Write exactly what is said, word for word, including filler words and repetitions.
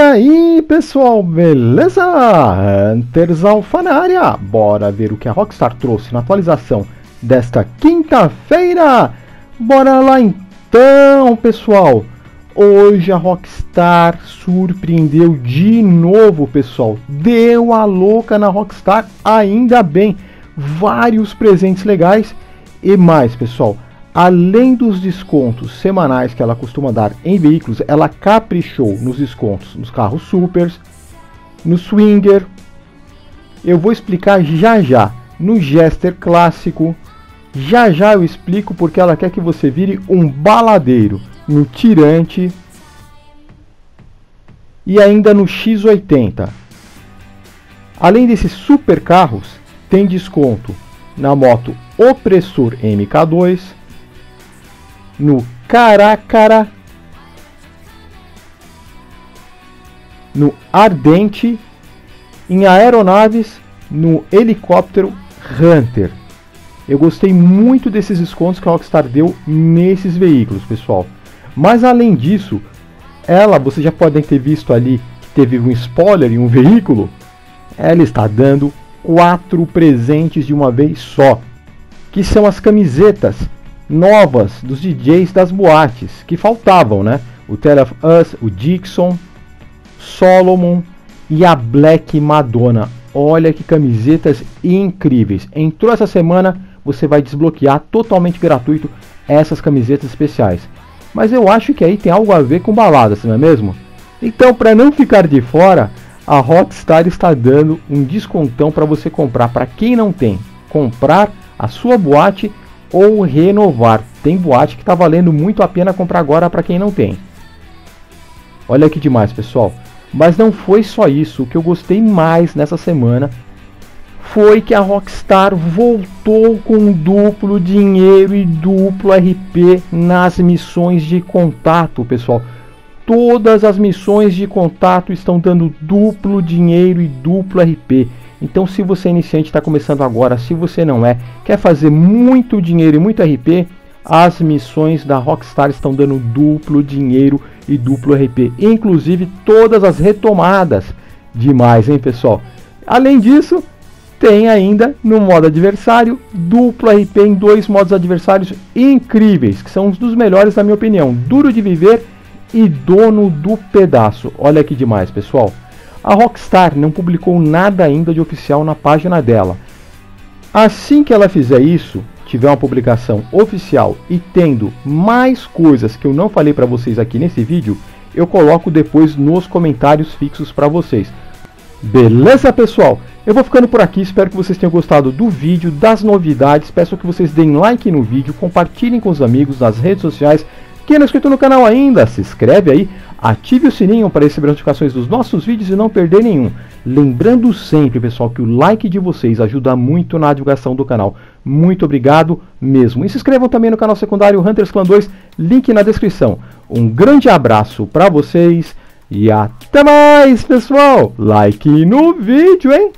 aí pessoal, beleza? Hunters Alpha na área, bora ver o que a Rockstar trouxe na atualização desta quinta-feira. Bora lá então pessoal, hoje a Rockstar surpreendeu de novo pessoal, deu a louca na Rockstar, ainda bem, vários presentes legais e mais pessoal. Além dos descontos semanais que ela costuma dar em veículos, ela caprichou nos descontos nos carros supers, no Swinger, eu vou explicar já já, no Jester clássico, já já eu explico porque ela quer que você vire um baladeiro, no Tirante e ainda no X oitenta. Além desses super carros, tem desconto na moto Opressor M K dois, no Caracara, no Ardente, em aeronaves, no helicóptero Hunter. Eu gostei muito desses descontos que a Rockstar deu nesses veículos, pessoal. Mas além disso, ela, vocês já podem ter visto ali, que teve um spoiler em um veículo, ela está dando quatro presentes de uma vez só, que são as camisetas novas dos D Js das boates que faltavam, né? O Tale of Us, o Dixon, Solomon e a Black Madonna. Olha que camisetas incríveis! Entrou essa semana, você vai desbloquear totalmente gratuito essas camisetas especiais. Mas eu acho que aí tem algo a ver com baladas, não é mesmo? Então, para não ficar de fora, a Rockstar está dando um descontão para você comprar. Para quem não tem, comprar a sua boate ou renovar. Tem boate que está valendo muito a pena comprar agora para quem não tem. Olha que demais pessoal. Mas não foi só isso. O que eu gostei mais nessa semana foi que a Rockstar voltou com duplo dinheiro e duplo R P nas missões de contato pessoal. Todas as missões de contato estão dando duplo dinheiro e duplo R P. Então se você é iniciante, está começando agora, se você não é, quer fazer muito dinheiro e muito R P, as missões da Rockstar estão dando duplo dinheiro e duplo R P. Inclusive todas as retomadas. Demais, hein pessoal? Além disso, tem ainda no modo adversário, duplo R P em dois modos adversários incríveis, que são um dos melhores na minha opinião. Duro de Viver e Dono do Pedaço. Olha que demais pessoal. A Rockstar não publicou nada ainda de oficial na página dela. Assim que ela fizer isso, tiver uma publicação oficial e tendo mais coisas que eu não falei para vocês aqui nesse vídeo, eu coloco depois nos comentários fixos para vocês. Beleza pessoal? Eu vou ficando por aqui, espero que vocês tenham gostado do vídeo, das novidades, peço que vocês deem like no vídeo, compartilhem com os amigos nas redes sociais. Quem não é inscrito no canal ainda, se inscreve aí, ative o sininho para receber notificações dos nossos vídeos e não perder nenhum. Lembrando sempre, pessoal, que o like de vocês ajuda muito na divulgação do canal. Muito obrigado mesmo. E se inscrevam também no canal secundário Hunters Clan dois, link na descrição. Um grande abraço para vocês e até mais, pessoal. Like no vídeo, hein?